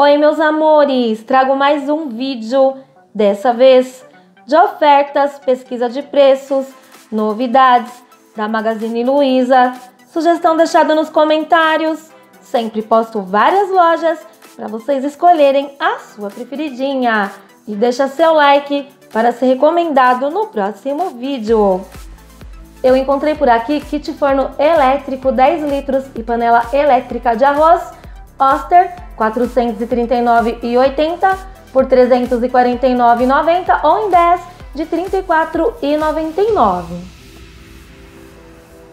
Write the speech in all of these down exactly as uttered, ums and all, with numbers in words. Oi, meus amores, trago mais um vídeo, dessa vez de ofertas, pesquisa de preços, novidades da Magazine Luiza, sugestão deixada nos comentários. Sempre posto várias lojas para vocês escolherem a sua preferidinha e deixa seu like para ser recomendado no próximo vídeo. Eu encontrei por aqui kit forno elétrico dez litros e panela elétrica de arroz Oster quatrocentos e trinta e nove reais e oitenta centavos por trezentos e quarenta e nove reais e noventa centavos ou em dez de trinta e quatro reais e noventa e nove centavos.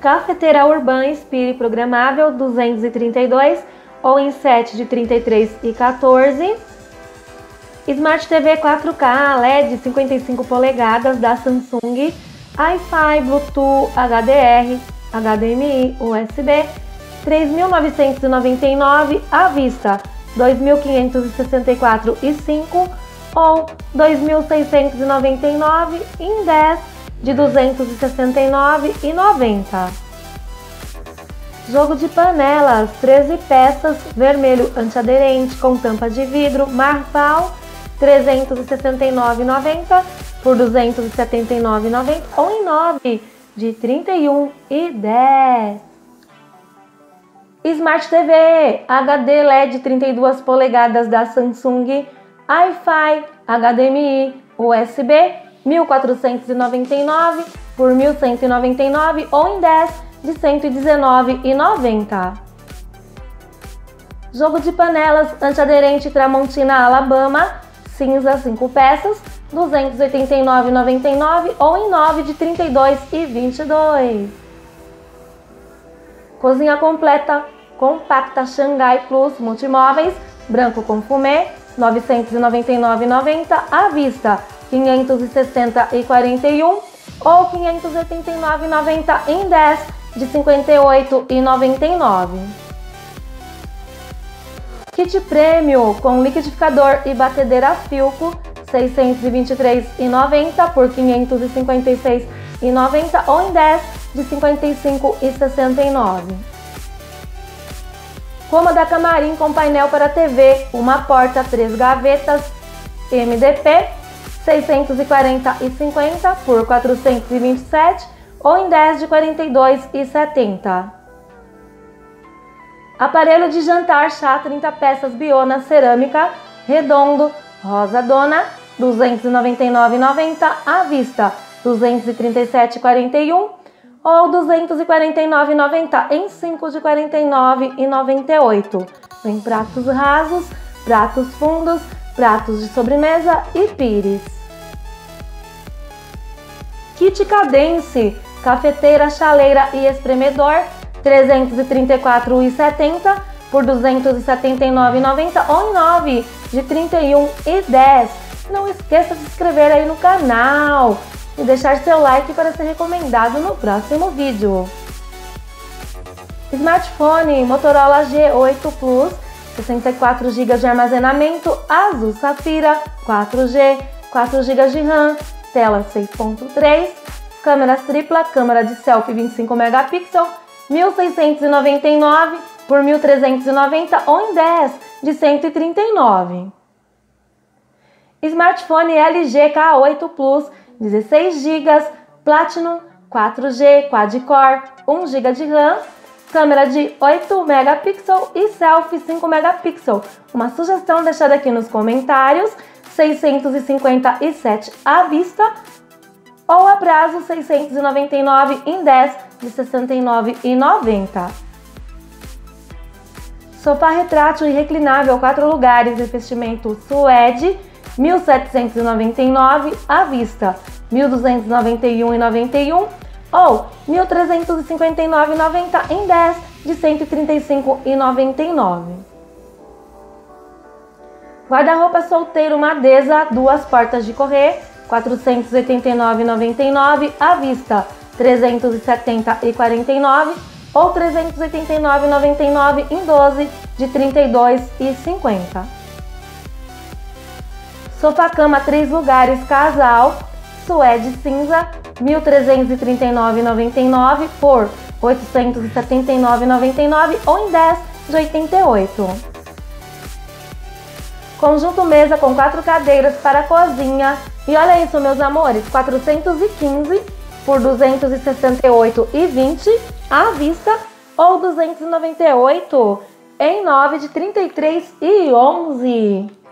Cafeteira Urbana Spirit programável duzentos e trinta e dois reais ou em sete de trinta e três reais e quatorze centavos. Smart T V quatro K L E D cinquenta e cinco polegadas da Samsung, Wi-Fi, Bluetooth, H D R, H D M I, U S B, três mil novecentos e noventa e nove reais à vista, dois mil quinhentos e sessenta e quatro reais e cinco centavos ou dois mil seiscentos e noventa e nove reais em dez de duzentos e sessenta e nove reais e noventa centavos. Jogo de panelas, treze peças, vermelho antiaderente com tampa de vidro, Marpal, trezentos e sessenta e nove reais e noventa centavos por duzentos e setenta e nove reais e noventa centavos ou em nove de trinta e um reais e dez centavos. Smart T V H D L E D trinta e duas polegadas da Samsung, Wi-Fi, H D M I, U S B, mil quatrocentos e noventa e nove reais por mil cento e noventa e nove reais ou em dez de cento e dezenove reais e noventa centavos. Jogo de panelas antiaderente Tramontina Alabama, cinza cinco peças, duzentos e oitenta e nove reais e noventa e nove centavos ou em nove de trinta e dois reais e vinte e dois centavos. Cozinha completa compacta Xangai Plus Multimóveis, branco com fumê, novecentos e noventa e nove reais e noventa centavos à vista, quinhentos e sessenta reais e quarenta e um centavos ou quinhentos e oitenta e nove reais e noventa centavos em dez de cinquenta e oito reais e noventa e nove centavos. Kit prêmio com liquidificador e batedeira Philco, seiscentos e vinte e três reais e noventa centavos por quinhentos e cinquenta e seis reais e noventa centavos ou em dez de cinquenta e cinco reais e sessenta e nove centavos. Cômoda camarim com painel para T V, uma porta, três gavetas, M D P, seiscentos e quarenta reais e cinquenta centavos por quatrocentos e vinte e sete reais ou em dez de quarenta e dois reais e setenta centavos. Aparelho de jantar chá trinta peças Biona cerâmica, redondo, rosa dona, duzentos e noventa e nove reais e noventa centavos à vista, duzentos e trinta e sete reais e quarenta e um centavos ou duzentos e quarenta e nove reais e noventa centavos em cinco de quarenta e nove reais e noventa e oito centavos. Tem pratos rasos, pratos fundos, pratos de sobremesa e pires. Kit Cadence, cafeteira, chaleira e espremedor, trezentos e trinta e quatro reais e setenta centavos por duzentos e setenta e nove reais e noventa centavos ou em nove de trinta e um reais e dez centavos. Não esqueça de se inscrever aí no canal e deixar seu like para ser recomendado no próximo vídeo. Smartphone Motorola G oito Plus, sessenta e quatro gigas de armazenamento, azul safira, quatro G, quatro gigas de RAM, tela seis ponto três, câmeras tripla, câmera de selfie vinte e cinco megapixels, mil seiscentos e noventa e nove reais por mil trezentos e noventa reais ou em dez de cento e trinta e nove reais. Smartphone L G K oito Plus, dezesseis gigas, Platinum, quatro G, Quad-Core, um giga de RAM, câmera de oito megapixels e selfie cinco megapixels. Uma sugestão deixada aqui nos comentários, seiscentos e cinquenta e sete reais à vista ou a prazo seiscentos e noventa e nove reais em dez de sessenta e nove reais e noventa centavos. Sofá retrátil e reclinável quatro lugares, investimento suede, mil setecentos e noventa e nove reais à vista, mil duzentos e noventa e um reais e noventa e um centavos ou mil trezentos e cinquenta e nove reais e noventa centavos em dez de cento e trinta e cinco reais e noventa e nove centavos. Guarda-roupa solteiro Madeza, duas portas de correr, quatrocentos e oitenta e nove reais e noventa e nove centavos à vista, trezentos e setenta reais e quarenta e nove centavos ou trezentos e oitenta e nove reais e noventa e nove centavos em doze de trinta e dois reais e cinquenta centavos. Sofá-cama três lugares casal, suede cinza, mil trezentos e trinta e nove reais e noventa e nove centavos por oitocentos e setenta e nove reais e noventa e nove centavos ou em dez de oitenta e oito reais. Conjunto mesa com quatro cadeiras para a cozinha. E olha isso, meus amores, quatrocentos e quinze por duzentos e sessenta e oito reais e vinte centavos à vista ou duzentos e noventa e oito reais em nove de trinta e três reais e onze centavos.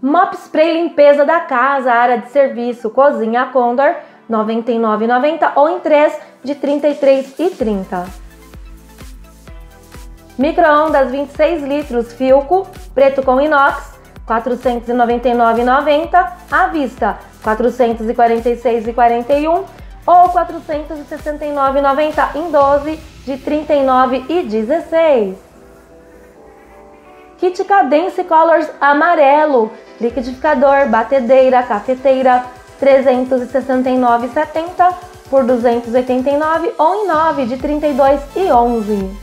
Mop spray limpeza da casa, área de serviço, cozinha Condor, noventa e nove reais e noventa centavos ou em três de trinta e três reais e trinta centavos. Micro-ondas vinte e seis litros Philco, preto com inox, quatrocentos e noventa e nove reais e noventa centavos à vista, quatrocentos e quarenta e seis reais e quarenta e um centavos ou quatrocentos e sessenta e nove reais e noventa centavos em doze de trinta e nove reais e dezesseis centavos. Kit Cadence Colors amarelo, liquidificador, batedeira, cafeteira, trezentos e sessenta e nove reais e setenta centavos por duzentos e oitenta e nove reais ou em nove de trinta e dois reais e onze centavos.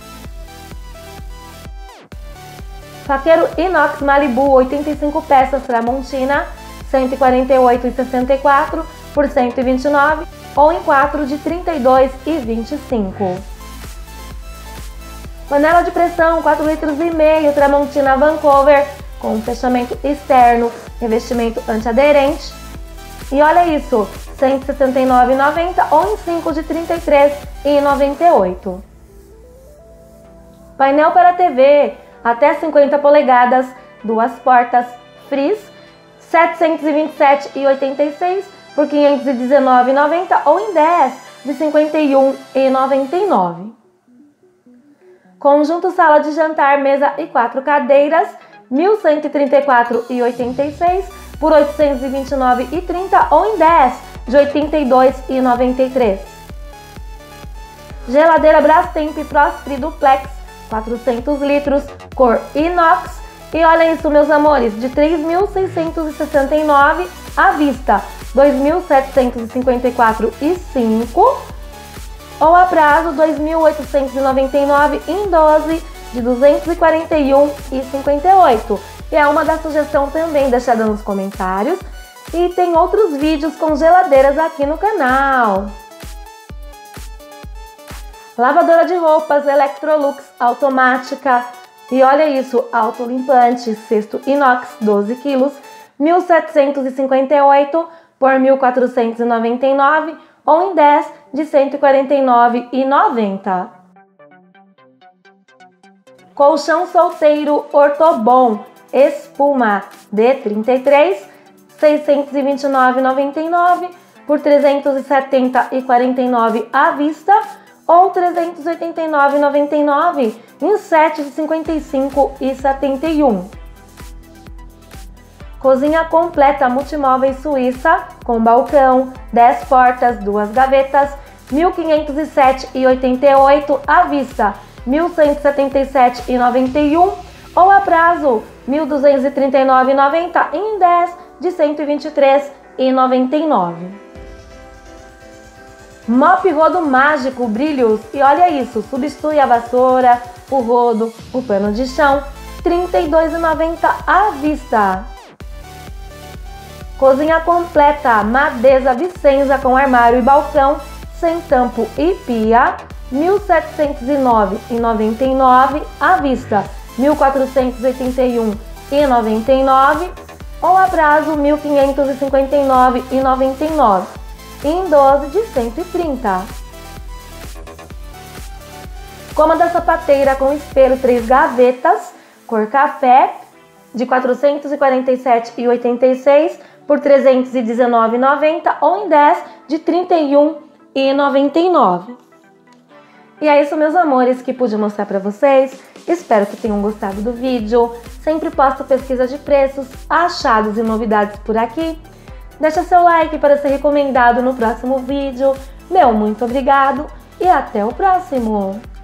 Faqueiro inox Malibu, oitenta e cinco peças Tramontina, cento e quarenta e oito reais e sessenta e quatro centavos por cento e vinte e nove reais ou em quatro de trinta e dois reais e vinte e cinco centavos. Panela de pressão quatro litros e meio Tramontina Vancouver com fechamento externo, revestimento antiaderente. E olha isso, cento e setenta e nove reais e noventa centavos ou em cinco de trinta e três reais e noventa e oito centavos. Painel para T V até cinquenta polegadas, duas portas, fris, setecentos e vinte e sete reais e oitenta e seis centavos por quinhentos e dezenove reais e noventa centavos ou em dez de cinquenta e um reais e noventa e nove centavos. Conjunto sala de jantar, mesa e quatro cadeiras, mil cento e trinta e quatro reais e oitenta e seis centavos por oitocentos e vinte e nove reais e trinta centavos ou em dez de oitenta e dois reais e noventa e três centavos. Geladeira Brastemp Pro Duplex, quatrocentos litros, cor inox. E olha isso, meus amores, de três mil seiscentos e sessenta e nove reais à vista, dois mil setecentos e cinquenta e quatro reais e cinco centavos ou a prazo, dois mil oitocentos e noventa e nove reais em doze de duzentos e quarenta e um reais e cinquenta e oito centavos. E é uma da sugestão também deixada nos comentários. E tem outros vídeos com geladeiras aqui no canal. Lavadora de roupas Electrolux automática. E olha isso, autolimpante, cesto inox, doze quilos, mil setecentos e cinquenta e oito reais por mil quatrocentos e noventa e nove reais ou em dez de cento e quarenta e nove reais e noventa centavos. Colchão solteiro Ortobom espuma D trinta e três, seiscentos e vinte e nove reais e noventa e nove centavos por trezentos e setenta reais e quarenta e nove centavos à vista ou trezentos e oitenta e nove reais e noventa e nove centavos em sete de cinquenta e cinco reais e setenta e um centavos. Cozinha completa Multimóveis Suíça com balcão, dez portas, duas gavetas, mil quinhentos e sete reais e oitenta e oito centavos à vista, mil cento e setenta e sete reais e noventa e um centavos ou a prazo, mil duzentos e trinta e nove reais e noventa centavos em dez de cento e vinte e três reais e noventa e nove centavos. Mop rodo mágico, brilhos, e olha isso, substitui a vassoura, o rodo, o pano de chão, trinta e dois reais e noventa centavos à vista. Cozinha completa, Madeza Vicenza com armário e balcão, sem tampo e pia, mil setecentos e nove reais e noventa e nove centavos à vista, mil quatrocentos e oitenta e um reais e noventa e nove centavos ou a prazo, mil quinhentos e cinquenta e nove reais e noventa e nove centavos. Em doze de cento e trinta. Cômoda sapateira com espelho, três gavetas, cor café, de quatrocentos e quarenta e sete reais e oitenta e seis centavos por trezentos e dezenove reais e noventa centavos ou em dez de trinta e um reais e noventa e nove centavos. E é isso, meus amores, que pude mostrar para vocês. Espero que tenham gostado do vídeo. Sempre posto pesquisa de preços, achados e novidades por aqui. Deixa seu like para ser recomendado no próximo vídeo. Meu muito obrigado e até o próximo!